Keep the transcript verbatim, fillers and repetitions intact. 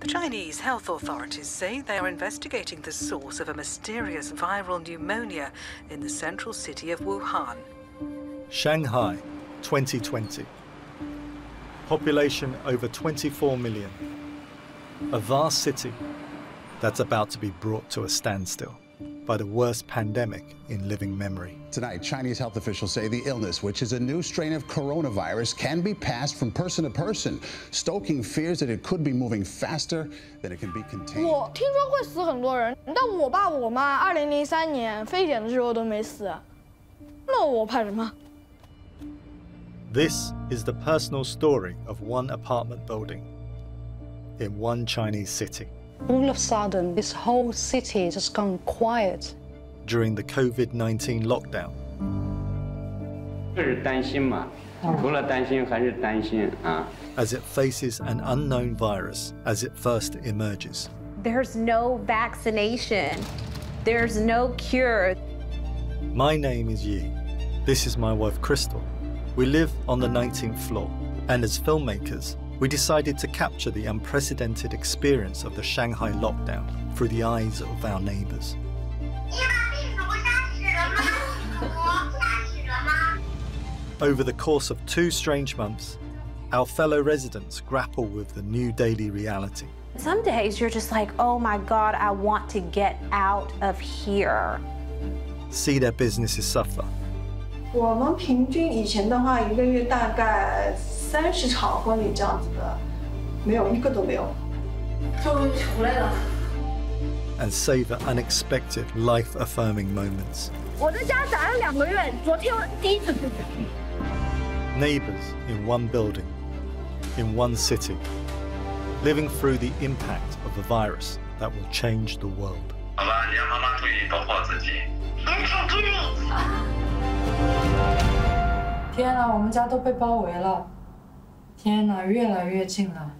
The Chinese health authorities say they are investigating the source of a mysterious viral pneumonia in the central city of Wuhan. Shanghai, twenty twenty. Population over twenty-four million. A vast city that's about to be brought to a standstill by the worst pandemic in living memory. Tonight, Chinese health officials say the illness, which is a new strain of coronavirus, can be passed from person to person, stoking fears that it could be moving faster than it can be contained. I heard this is the personal story of one apartment building in one Chinese city. All of a sudden, this whole city has just gone quiet. During the COVID nineteen lockdown. Oh. As it faces an unknown virus as it first emerges. There's no vaccination. There's no cure. My name is Yi. This is my wife, Crystal. We live on the nineteenth floor, and as filmmakers, we decided to capture the unprecedented experience of the Shanghai lockdown through the eyes of our neighbors. Over the course of two strange months, our fellow residents grapple with the new daily reality. Some days you're just like, oh my God, I want to get out of here. See their businesses suffer. And savor unexpected, life-affirming moments. Neighbors in one building, in one city, living through the impact of a virus that will change the world.天啊, 我们家都被包围了。天啊, 越来越近了。